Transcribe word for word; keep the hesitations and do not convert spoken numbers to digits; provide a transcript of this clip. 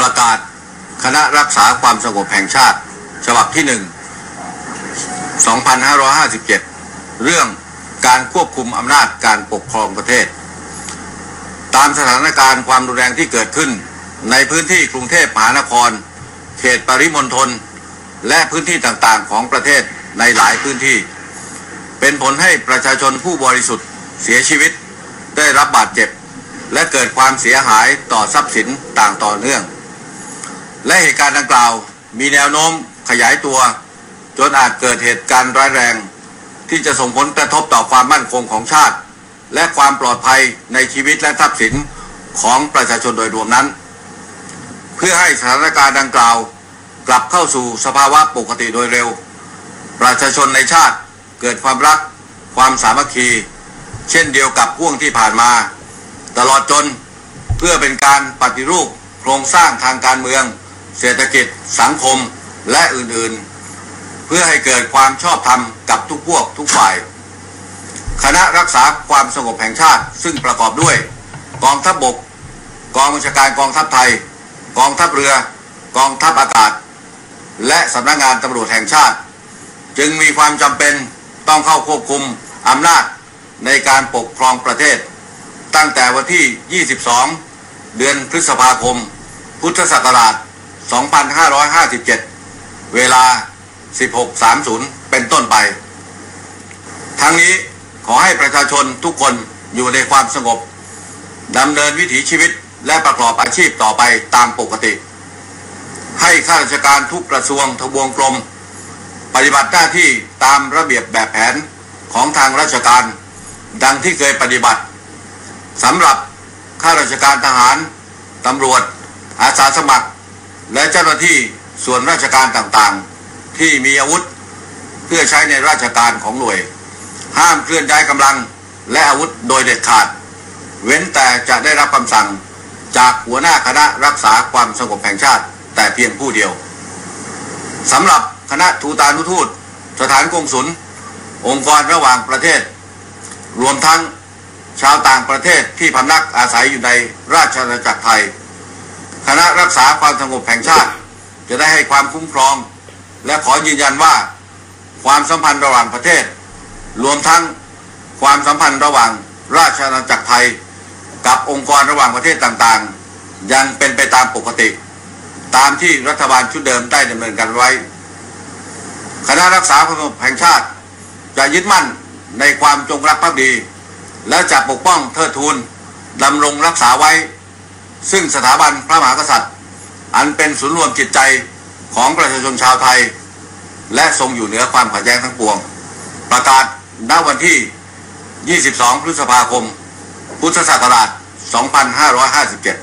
ประกาศคณะรักษาความสงบแห่งชาติฉบับที่หนึ่ง สองพันห้าร้อยห้าสิบเจ็ด เรื่องการควบคุมอำนาจการปกครองประเทศตามสถานการณ์ความรุนแรงที่เกิดขึ้นในพื้นที่กรุงเทพมหานครเขตปริมณฑลและพื้นที่ต่างๆของประเทศในหลายพื้นที่เป็นผลให้ประชาชนผู้บริสุทธิ์เสียชีวิตได้รับบาดเจ็บและเกิดความเสียหายต่อทรัพย์สินต่างต่อเนื่องและเหตุการณ์ดังกล่าวมีแนวโน้มขยายตัวจนอาจเกิดเหตุการณ์ร้ายแรงที่จะส่งผลกระทบต่อความมั่นคงของชาติและความปลอดภัยในชีวิตและทรัพย์สินของประชาชนโดยรวมนั้นเพื่อให้สถานการณ์ดังกล่าวกลับเข้าสู่สภาวะปกติโดยเร็วประชาชนในชาติเกิดความรักความสามัคคีเช่นเดียวกับห่วงที่ผ่านมาตลอดจนเพื่อเป็นการปฏิรูปโครงสร้างทางการเมืองเศรษฐกิจสังคมและอื่นๆเพื่อให้เกิดความชอบธรรมกับทุกพวกทุกฝ่ายคณะรักษาความสงบแห่งชาติซึ่งประกอบด้วยกองทัพบกกองบัญชาการกองทัพไทยกองทัพเรือกองทัพอากาศและสำนักงานตำรวจแห่งชาติจึงมีความจำเป็นต้องเข้าควบคุมอำนาจในการปกครองประเทศตั้งแต่วันที่ ยี่สิบสอง เดือนพฤษภาคม พุทธศักราช สองพันห้าร้อยห้าสิบเจ็ด เวลา สิบหกสามสิบ เป็นต้นไปทั้งนี้ขอให้ประชาชนทุกคนอยู่ในความสงบดำเนินวิถีชีวิตและประกอบอาชีพต่อไปตามปกติให้ข้าราชการทุกกระทรวงทบวงกรมปฏิบัติหน้าที่ตามระเบียบแบบแผนของทางราชการดังที่เคยปฏิบัติสำหรับข้าราชการทหารตำรวจอาสาสมัครและเจ้าหน้าที่ส่วนราชการต่างๆที่มีอาวุธเพื่อใช้ในราชการของหน่วยห้ามเคลื่อนย้ายกำลังและอาวุธโดยเด็ดขาดเว้นแต่จะได้รับคำสั่งจากหัวหน้าคณะรักษาความสงบแห่งชาติแต่เพียงผู้เดียวสำหรับคณะทูตานุทูตสถานกงสุลองค์กรระหว่างประเทศรวมทั้งชาวต่างประเทศที่พำนักอาศัยอยู่ในราชอาณาจักรไทยคณะรักษาความสงบแห่งชาติจะได้ให้ความคุ้มครองและขอยืนยันว่าความสัมพันธ์ระหว่างประเทศรวมทั้งความสัมพันธ์ระหว่างราชอาณาจักรไทยกับองค์กรระหว่างประเทศต่างๆยังเป็นไปตามปกติตามที่รัฐบาลชุดเดิมได้ดำเนินการไว้คณะรักษาความสงบแห่งชาติจะยึดมั่นในความจงรักภักดีและจะปกป้องเทิดทูนดำรงรักษาไว้ซึ่งสถาบันพระมหากษัตริย์อันเป็นศูนย์รวมจิตใจของประชาชนชาวไทยและทรงอยู่เหนือความขัดแย้งทั้งปวงประกาศณวันที่ ยี่สิบสอง พฤษภาคม พุทธศักราช สองพันห้าร้อยห้าสิบเจ็ด